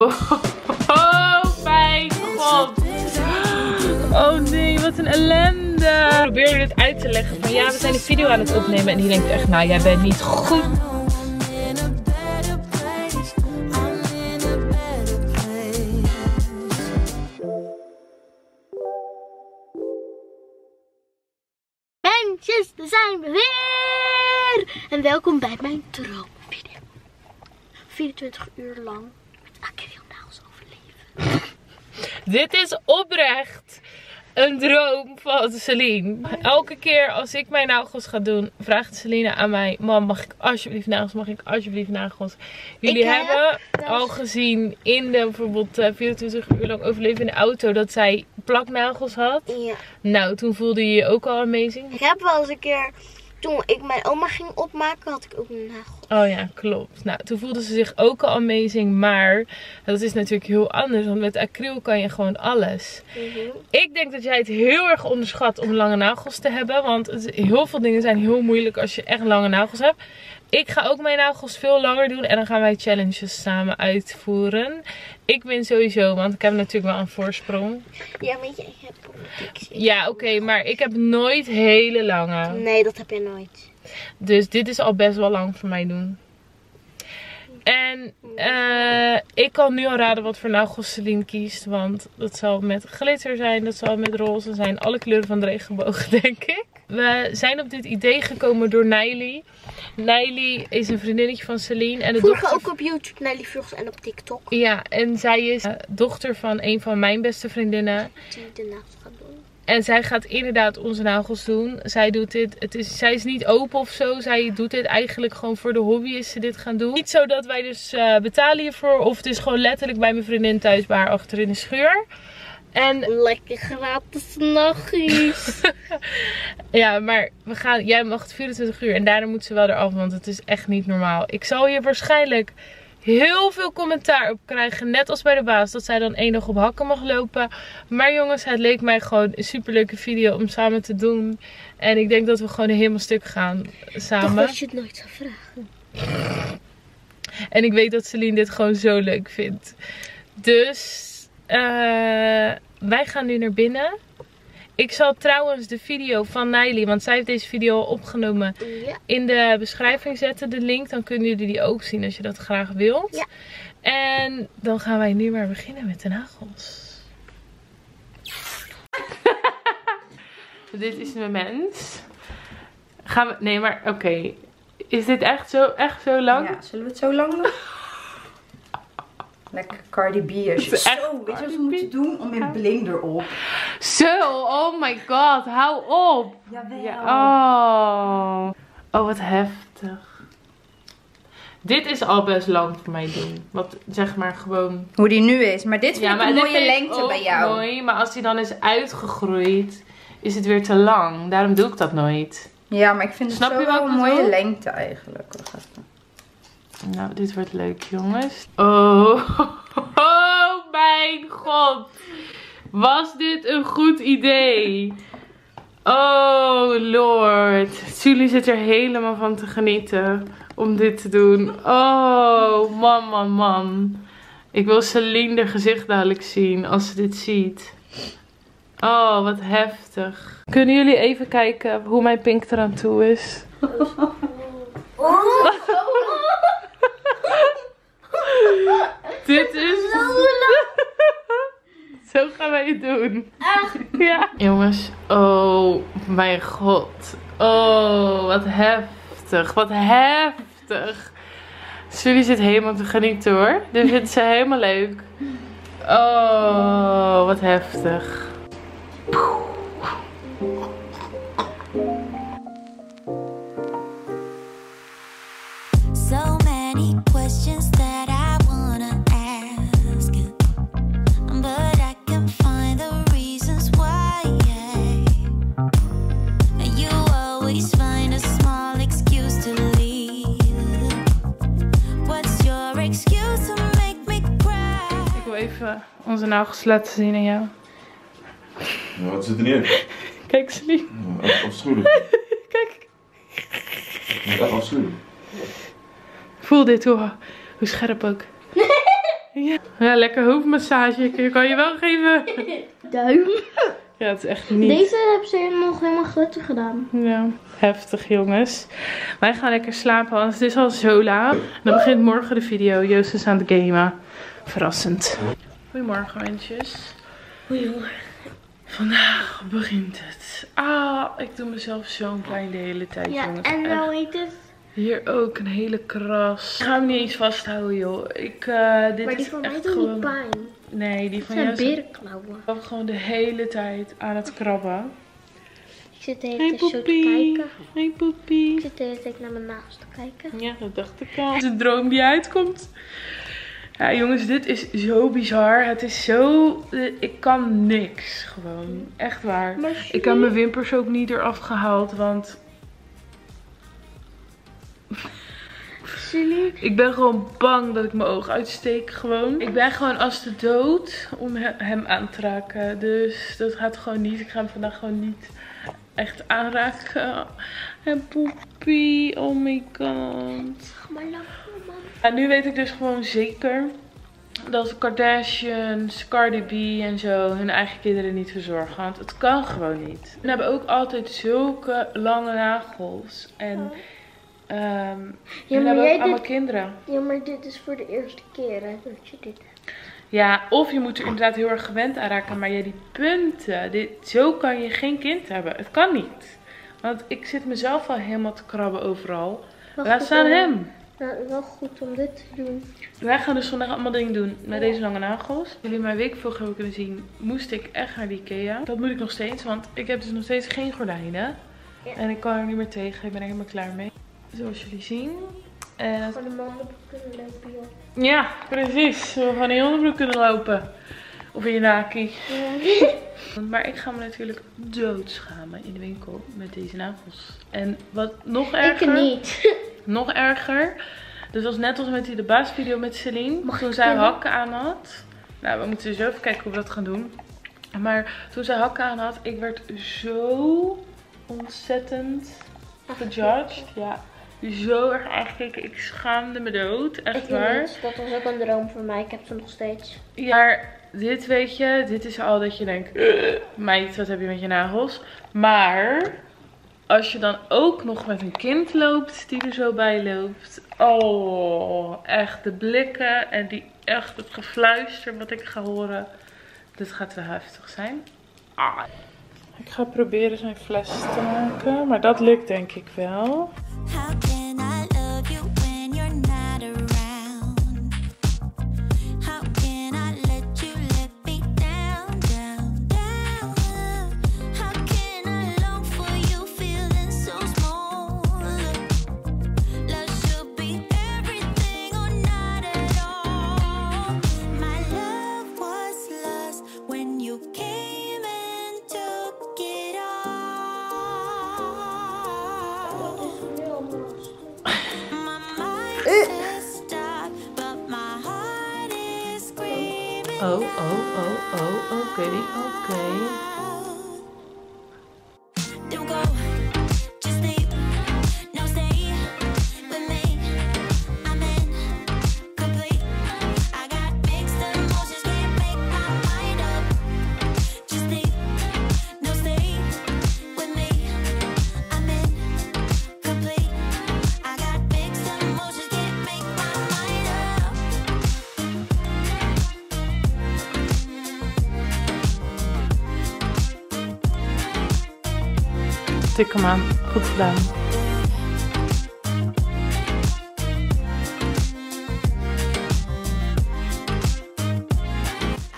Oh mijn god. Oh nee, wat een ellende. Ik probeer je dit uit te leggen van ja, we zijn de video aan het opnemen. En die denkt echt, nou jij bent niet goed. Mensen, daar zijn we weer. En welkom bij mijn droomvideo. 24 uur lang. Dit is oprecht een droom van Celine. Elke keer als ik mijn nagels ga doen, vraagt Celina aan mij: mam, mag ik alsjeblieft nagels? Mag ik alsjeblieft nagels? Jullie hebben al gezien in de bijvoorbeeld 24 uur lang overleven in de auto dat zij plaknagels had. Ja. Nou, toen voelde je je ook al amazing. Ik heb wel eens een keer, toen ik mijn oma ging opmaken, had ik ook een nagel. Oh ja, klopt. Nou, toen voelde ze zich ook al amazing. Maar dat is natuurlijk heel anders. Want met acryl kan je gewoon alles. Ik denk dat jij het heel erg onderschat om lange nagels te hebben. Want heel veel dingen zijn heel moeilijk als je echt lange nagels hebt. Ik ga ook mijn nagels veel langer doen. En dan gaan wij challenges samen uitvoeren. Ik win sowieso, want ik heb natuurlijk wel een voorsprong. Ja, maar jij hebt politiek. Ja, oké, maar ik heb nooit hele lange. Nee, dat heb je nooit. Dus dit is al best wel lang voor mij doen. En ik kan nu al raden wat voor nagels Celine kiest. Want dat zal met glitter zijn, dat zal met roze zijn. Alle kleuren van de regenboog, denk ik. We zijn op dit idee gekomen door Nailie. Nailie is een vriendinnetje van Celine. En de dochter... ook op YouTube, Nailie Vlog en op TikTok. Ja, en zij is dochter van een van mijn beste vriendinnen. Die de nagels gaat doen. En zij gaat inderdaad onze nagels doen. Zij doet dit. Zij is niet open of zo. Zij doet dit eigenlijk gewoon voor de hobby is ze dit gaan doen. Niet zo dat wij dus betalen hiervoor. Of het is gewoon letterlijk bij mijn vriendin thuis bij haar achter in de schuur. En lekker gratis nachtjes. Ja, maar we gaan, jij mag 24 uur en daarna moet ze wel eraf, want het is echt niet normaal. Ik zal hier waarschijnlijk heel veel commentaar op krijgen, net als bij de baas, dat zij dan één dag op hakken mag lopen. Maar jongens, het leek mij gewoon een superleuke video om samen te doen. En ik denk dat we gewoon helemaal stuk gaan samen. Toch als je het nooit zou vragen. En ik weet dat Celine dit gewoon zo leuk vindt. Dus... wij gaan nu naar binnen. Ik zal trouwens de video van Nailie, want zij heeft deze video al opgenomen, in de beschrijving zetten, de link. Dan kunnen jullie die ook zien als je dat graag wilt. Ja. En dan gaan wij nu maar beginnen met de nagels. Dit is mijn mens. Gaan we... Nee, maar oké. Is dit echt zo lang? Ja, zullen we het zo lang doen? Lekker Cardi B. Zo, weet je wat we moeten doen? Om in bling erop. Zo, oh my god, hou op. Jawel. Ja, oh, wat heftig. Dit is al best lang voor mij doen. Wat zeg maar gewoon... Hoe die nu is. Maar dit vind ik een mooie lengte bij jou. Mooi, maar als die dan is uitgegroeid, is het weer te lang. Daarom doe ik dat nooit. Ja, maar ik vind het zo wel een mooie lengte eigenlijk. Nou, dit wordt leuk, jongens. Oh mijn god. Was dit een goed idee? Oh lord. Julie zit er helemaal van te genieten om dit te doen. Oh, man. Ik wil Celine haar gezicht dadelijk zien als ze dit ziet. Oh, wat heftig. Kunnen jullie even kijken hoe mijn pink eraan toe is? Dit is... Zo gaan wij het doen. Echt? Ja. Jongens, oh mijn god. Oh, wat heftig. Wat heftig. Julie zit helemaal te genieten hoor. Dit vindt ze helemaal leuk. Oh, wat heftig. So many questions that I wanna ask, but I can't find the reasons why. You always find a small excuse to leave. What's your excuse to make me cry? Ik wil even onze nagels laten zien aan jou. Ja, wat zit er niet uit? Kijk, Celine. Echt afschuwelijk. Kijk. Echt afschuwelijk. Voel dit, hoe scherp ook. Ja, ja, lekker hoofdmassage. Je kan je wel geven. Duim. Ja, het is echt niet. Deze hebben ze nog helemaal groter gedaan. Ja, heftig jongens. Wij gaan lekker slapen, want het is al zo laat. Dan begint morgen de video. Joost is aan het gamen. Verrassend. Goedemorgen mensen. Goedemorgen. Vandaag begint het. Ah, ik doe mezelf zo'n klein de hele tijd. Ja, jongens. En nou heet het. Hier ook een hele kras. Ik ga hem niet eens vasthouden joh. Dit maar die is van mij doet gewoon... niet pijn. Nee, die van jou zijn berenklauwen. Ik ben gewoon de hele tijd aan het krabben. Ik zit de hele tijd zo te kijken. Hey poepie. Ik zit de hele tijd naar mijn nagels te kijken. Ja, dat dacht ik al. Het is een droom die uitkomt. Ja jongens, dit is zo bizar. Het is zo... Ik kan niks gewoon. Echt waar. Ik heb mijn wimpers ook niet eraf gehaald, want... Ik ben gewoon bang dat ik mijn oog uitsteek gewoon. Ik ben gewoon als de dood om hem aan te raken. Dus dat gaat gewoon niet. Ik ga hem vandaag gewoon niet echt aanraken. En poepie. Oh my god. Ja, nu weet ik dus gewoon zeker dat de Kardashians, Cardi B en zo hun eigen kinderen niet verzorgen. Want het kan gewoon niet. Ze hebben ook altijd zulke lange nagels. En... ja, maar jij allemaal dit... kinderen. Ja, maar dit is voor de eerste keer hè, dat je dit hebt. Ja, of je moet er inderdaad heel erg gewend aan raken. Maar ja, die punten. Zo kan je geen kind hebben. Het kan niet. Want ik zit mezelf al helemaal te krabben overal. Laat staan hem. Nou, wel goed om dit te doen. Wij gaan dus vandaag allemaal dingen doen met deze lange nagels. Jullie mijn weekvlog hebben kunnen zien. Moest ik echt naar de IKEA. Dat moet ik nog steeds, want ik heb dus nog steeds geen gordijnen. Ja. En ik kan er niet meer tegen. Ik ben er helemaal klaar mee. Zoals jullie zien. En... Van de onderbroek kunnen lopen, joh. Ja, precies. We gaan in je onderbroek kunnen lopen. Of in je naki. Ja. Maar ik ga me natuurlijk doodschamen in de winkel met deze nagels. En wat nog erger... Ik niet. Nog erger. Dus was net als met die de baasvideo met Celine. Toen zij hakken aan had. Nou, we moeten dus even kijken hoe we dat gaan doen. Maar toen zij hakken aan had, ik werd zo ontzettend gejudged. Ja. Zo erg aangekeken. Ik schaamde me dood. Echt waar. Dat was ook een droom voor mij. Ik heb ze nog steeds. Ja, maar dit weet je. Dit is al dat je denkt. Meid, wat heb je met je nagels? Maar als je dan ook nog met een kind loopt. Die er zo bij loopt. Oh. Echt de blikken. En die echt het gefluister wat ik ga horen. Dit gaat wel heftig zijn. Ah. Ik ga proberen zijn fles te maken. Maar dat lukt denk ik wel. Tik hem aan. Goed gedaan.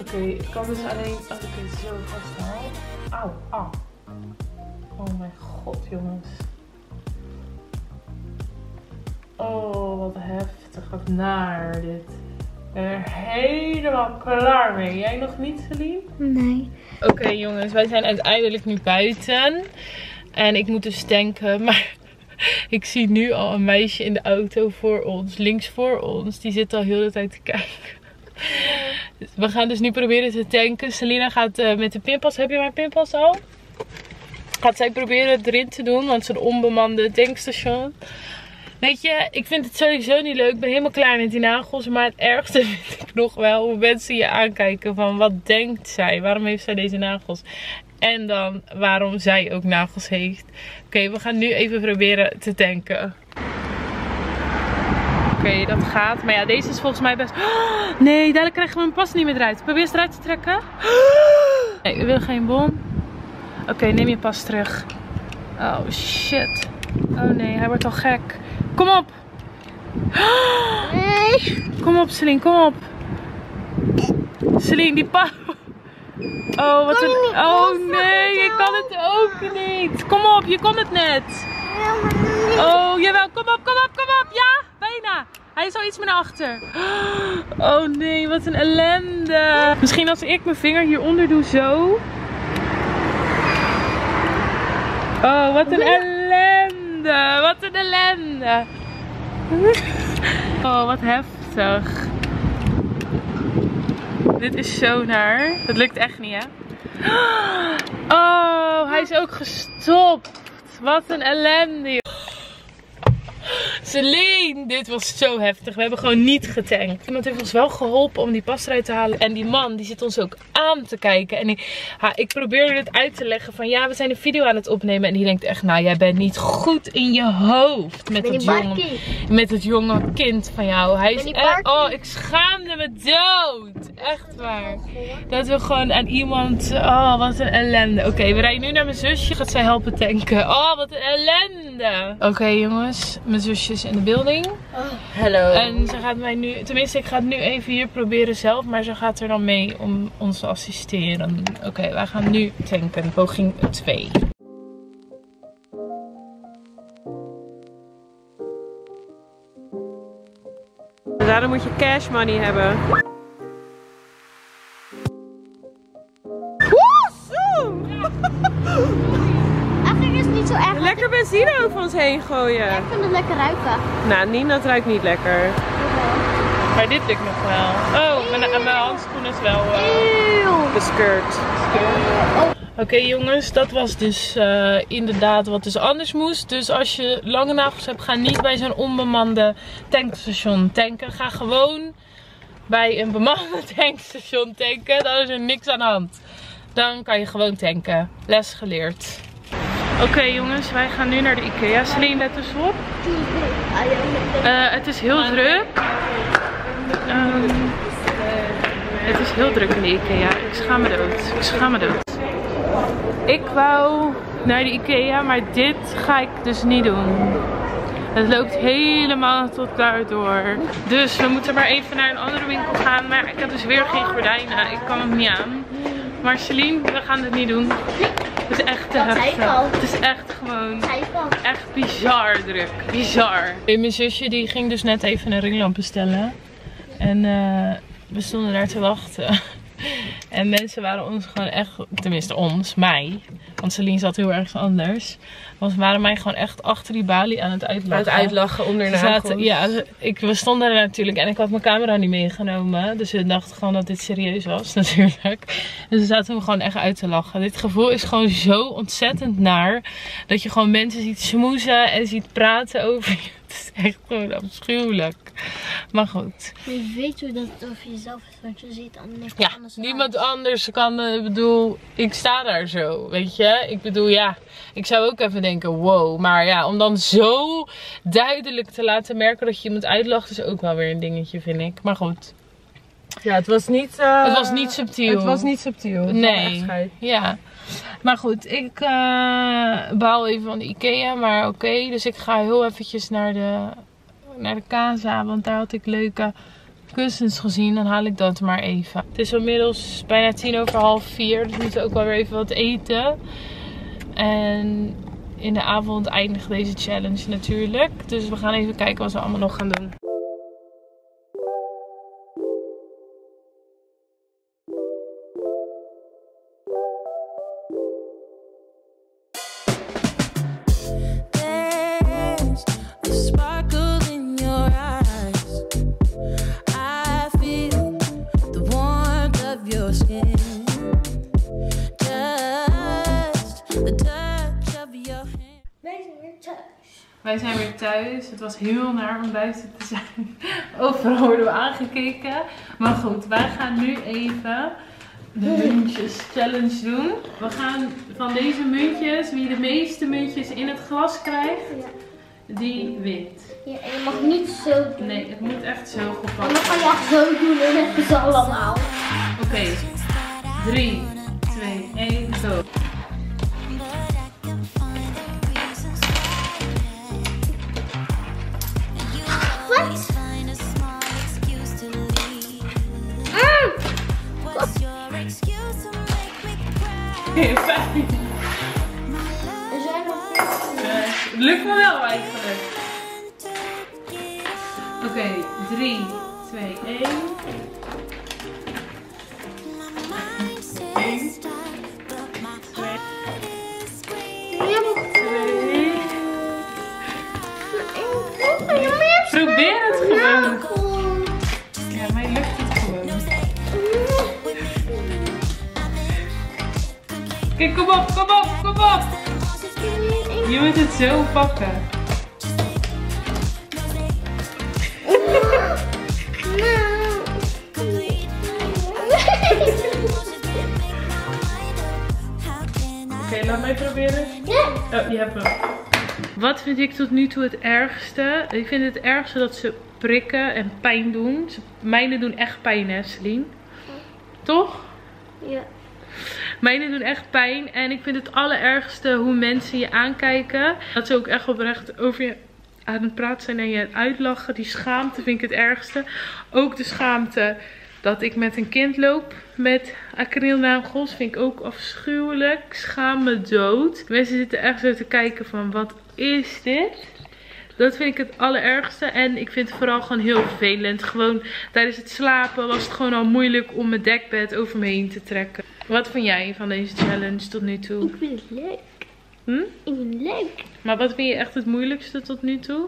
Oké, ik kan dus alleen als ik het zo vasthoud. Auw, auw. Oh mijn god, jongens. Oh, wat heftig. Wat naar dit. Ik ben er helemaal klaar mee. Jij nog niet, Celine? Nee. Oké, jongens, wij zijn uiteindelijk nu buiten. En ik moet dus denken, maar ik zie nu al een meisje in de auto voor ons, links voor ons. Die zit al heel de tijd te kijken. We gaan dus nu proberen te tanken. Celina gaat met de pinpas, heb je mijn pinpas al? Gaat zij proberen het erin te doen, want het is een onbemande tankstation. Weet je, ik vind het sowieso niet leuk. Ik ben helemaal klaar met die nagels. Maar het ergste vind ik nog wel hoe mensen je aankijken van wat denkt zij? Waarom heeft zij deze nagels? En dan waarom zij ook nagels heeft. Oké, we gaan nu even proberen te tanken. Oké, dat gaat. Maar ja, deze is volgens mij best... Oh, nee, dadelijk krijgen we mijn pas niet meer eruit. Probeer eens eruit te trekken. Nee, ik wil geen bon. Oké, neem je pas terug. Oh, shit. Oh nee, hij wordt al gek. Kom op. Nee. Kom op, Celine, kom op. Celine, die pas... Oh, wat een... Oh nee, je kan het ook niet. Kom op, je kon het net. Oh, jawel. Kom op, kom op, kom op. Ja, bijna. Hij is al iets meer naar achter. Oh nee, wat een ellende. Misschien als ik mijn vinger hieronder doe zo. Oh, wat een ellende. Wat een ellende. Oh, wat heftig. Dit is zo naar. Dat lukt echt niet, hè? Oh, hij is ook gestopt. Wat een ellende. Celine, dit was zo heftig. We hebben gewoon niet getankt. Iemand heeft ons wel geholpen om die pas eruit te halen. En die man, die zit ons ook aan te kijken. En ik probeerde het uit te leggen van ja, we zijn een video aan het opnemen. En die denkt echt, nou jij bent niet goed in je hoofd met het jonge kind van jou. Hij is echt, oh ik schaamde me dood. Echt waar. Dat we gewoon aan iemand, oh wat een ellende. Oké, we rijden nu naar mijn zusje. Gaat zij helpen tanken. Oh wat een ellende. Oké, jongens, mijn zusje is in de building. Hallo. En ze gaat mij nu, tenminste ik ga het nu even hier proberen zelf, maar ze gaat er dan mee om ons te assisteren. Oké, wij gaan nu tanken. Poging 2. Daarom moet je cash money hebben. Lekker benzine over ons heen gooien. Ja, ik vind het lekker ruiken. Nou, Nien, dat ruikt niet lekker. Okay. Maar dit lukt nog wel. Oh, mijn handschoen is wel beskirt. Oké, jongens, dat was dus inderdaad wat dus anders moest. Dus als je lange nagels hebt, ga niet bij zo'n onbemande tankstation tanken. Ga gewoon bij een bemande tankstation tanken. Dan is er niks aan de hand. Dan kan je gewoon tanken. Les geleerd. Oké, jongens, wij gaan nu naar de IKEA. Celine, let dus op. Het is heel druk. Het is heel druk in de IKEA. Ik schaam me dood. Ik schaam me dood. Ik wou naar de IKEA, maar dit ga ik dus niet doen. Het loopt helemaal tot daar door. Dus we moeten maar even naar een andere winkel gaan. Maar ik heb dus weer geen gordijnen. Ik kan hem niet aan. Maar Celine, we gaan dit niet doen. Het is echt te heftig. Het is echt gewoon echt bizar druk. Bizar. Mijn zusje die ging dus net even een ringlamp bestellen. En we stonden daar te wachten. En mensen waren ons gewoon echt, tenminste ons, mij. Want Celine zat heel erg anders. Want waren mij gewoon echt achter die balie aan het uitlachen. Onder nagels. Ja, we stonden er natuurlijk en ik had mijn camera niet meegenomen. Dus we dachten gewoon dat dit serieus was natuurlijk. En ze zaten me gewoon echt uit te lachen. Dit gevoel is gewoon zo ontzettend naar. Dat je gewoon mensen ziet smoezen en ziet praten over je. Het is echt gewoon afschuwelijk. Maar goed. Maar je weet hoe dat over jezelf is, want je ziet niemand anders. Ja, niemand anders kan, ik bedoel, ik sta daar zo, weet je. Ik bedoel, ja, ik zou ook even denken, wow. Maar ja, om dan zo duidelijk te laten merken dat je iemand uitlacht, is ook wel weer een dingetje, vind ik. Maar goed. Ja, het was niet subtiel. Het was niet subtiel. Nee. Ja. Maar goed, ik baal even van de IKEA, maar oké. Dus ik ga heel eventjes naar de Kaza, want daar had ik leuke kussens gezien. Dan haal ik dat maar even. Het is inmiddels bijna 4:10, dus we moeten ook wel weer even wat eten. En in de avond eindigt deze challenge natuurlijk. Dus we gaan even kijken wat we allemaal nog gaan doen. Wij zijn weer thuis. Het was heel naar om buiten te zijn. Overal worden we aangekeken. Maar goed, wij gaan nu even de muntjes challenge doen. We gaan van deze muntjes, wie de meeste muntjes in het glas krijgt, die wint. Ja, en je mag niet zo doen. Nee, het moet echt zo gepakt. En dan ga je echt zo doen en het is allemaal. Oké, 3, 2, 1, go. Fijn. Er zijn nog het lukt me wel eigenlijk. Oké, 3, 2, 1. 1, 2, 3. Probeer het gewoon. Kijk, kom op, kom op, kom op! Je moet het zo pakken. Oké, laat mij proberen. Oh, je hebt hem. Wat vind ik tot nu toe het ergste? Ik vind het ergste dat ze prikken en pijn doen. Mijnen doen echt pijn, hè, Celine? Toch? Ja. Mijnen doen echt pijn en ik vind het allerergste hoe mensen je aankijken. Dat ze ook echt oprecht over je aan het praten zijn en je uitlachen. Die schaamte vind ik het ergste. Ook de schaamte dat ik met een kind loop met acrylnagels vind ik ook afschuwelijk. Ik schaam me dood. Mensen zitten echt zo te kijken van wat is dit? Dat vind ik het allerergste en ik vind het vooral gewoon heel vervelend. Gewoon tijdens het slapen was het gewoon al moeilijk om mijn dekbed over me heen te trekken. Wat vind jij van deze challenge tot nu toe? Ik vind het leuk. Ik vind het leuk. Maar wat vind je echt het moeilijkste tot nu toe?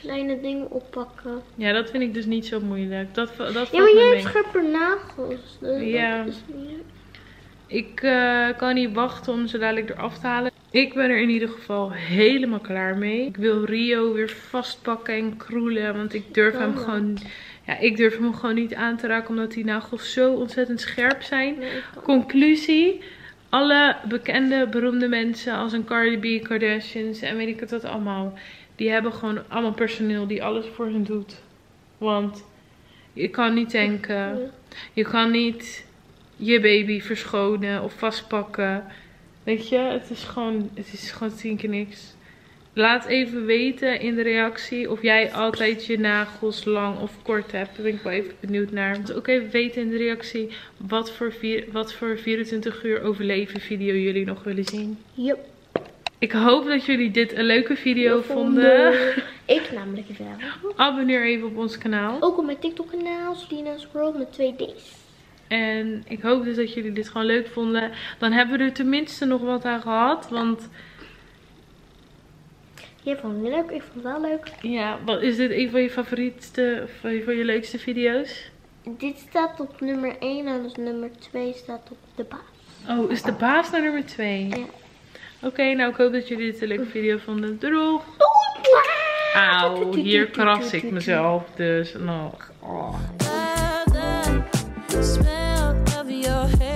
Kleine dingen oppakken. Ja, dat vind ik dus niet zo moeilijk. Dat ja, maar jij hebt scherpe nagels. Dus ja. Dat is niet leuk. Ik kan niet wachten om ze dadelijk eraf te halen. Ik ben er in ieder geval helemaal klaar mee. Ik wil Rio weer vastpakken en kroelen. Want ik durf hem gewoon... Ja, ik durf hem gewoon niet aan te raken. Omdat die nagels zo ontzettend scherp zijn. Nee, conclusie. Alle bekende, beroemde mensen als een Cardi B, Kardashians en weet ik het wat allemaal. Die hebben gewoon allemaal personeel die alles voor hen doet. Want je kan niet denken. Je kan niet je baby verschonen of vastpakken. Weet je, het is gewoon 10 keer niks. Laat even weten in de reactie of jij altijd je nagels lang of kort hebt. Daar ben ik wel even benieuwd naar. Laat ook even weten in de reactie wat voor 24 uur overleven video jullie nog willen zien. Yep. Ik hoop dat jullie dit een leuke video vonden. Ik namelijk wel. Abonneer even op ons kanaal. Ook op mijn TikTok kanaal, Celina's World met 2 D's. En ik hoop dus dat jullie dit gewoon leuk vonden. Dan hebben we er tenminste nog wat aan gehad. Want... jij vond het leuk, ik vond het wel leuk. Ja, wat is dit een van je favorietste of van je leukste video's? Dit staat op nummer 1 en dus nummer 2 staat op de baas. Oh, is de baas naar nummer 2? Ja. Oké, nou ik hoop dat jullie dit een leuke video vonden. Doei! Auw, hier kras ik mezelf dus nog. Smell of your hair.